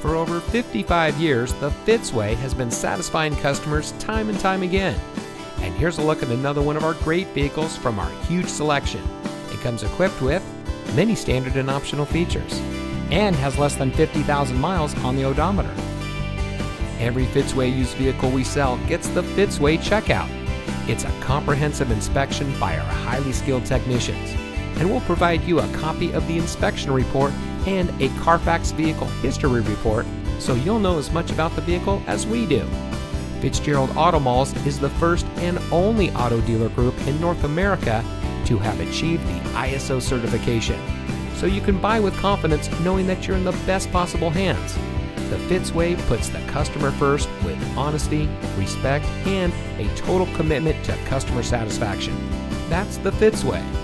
For over 55 years, the Fitz way has been satisfying customers time and time again. And here's a look at another one of our great vehicles from our huge selection. It comes equipped with many standard and optional features and has less than 50,000 miles on the odometer. Every Fitz way used vehicle we sell gets the Fitz way checkout. It's a comprehensive inspection by our highly skilled technicians, and we'll provide you a copy of the inspection report and a Carfax vehicle history report, so you'll know as much about the vehicle as we do. Fitzgerald Auto Malls is the first and only auto dealer group in North America to have achieved the ISO certification, so you can buy with confidence knowing that you're in the best possible hands. The Fitz way puts the customer first with honesty, respect, and a total commitment to customer satisfaction. That's the Fitz way.